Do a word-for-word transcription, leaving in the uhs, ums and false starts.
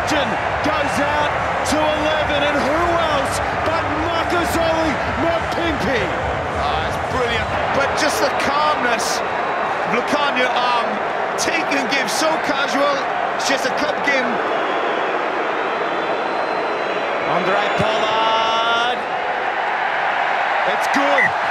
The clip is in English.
Duncan goes out to eleven, and who else but Marcozzoli, Mopimpi. Oh, it's brilliant, but just the calmness, look on your arm, take and give, so casual, it's just a cup game. Handre Pollard, it's good.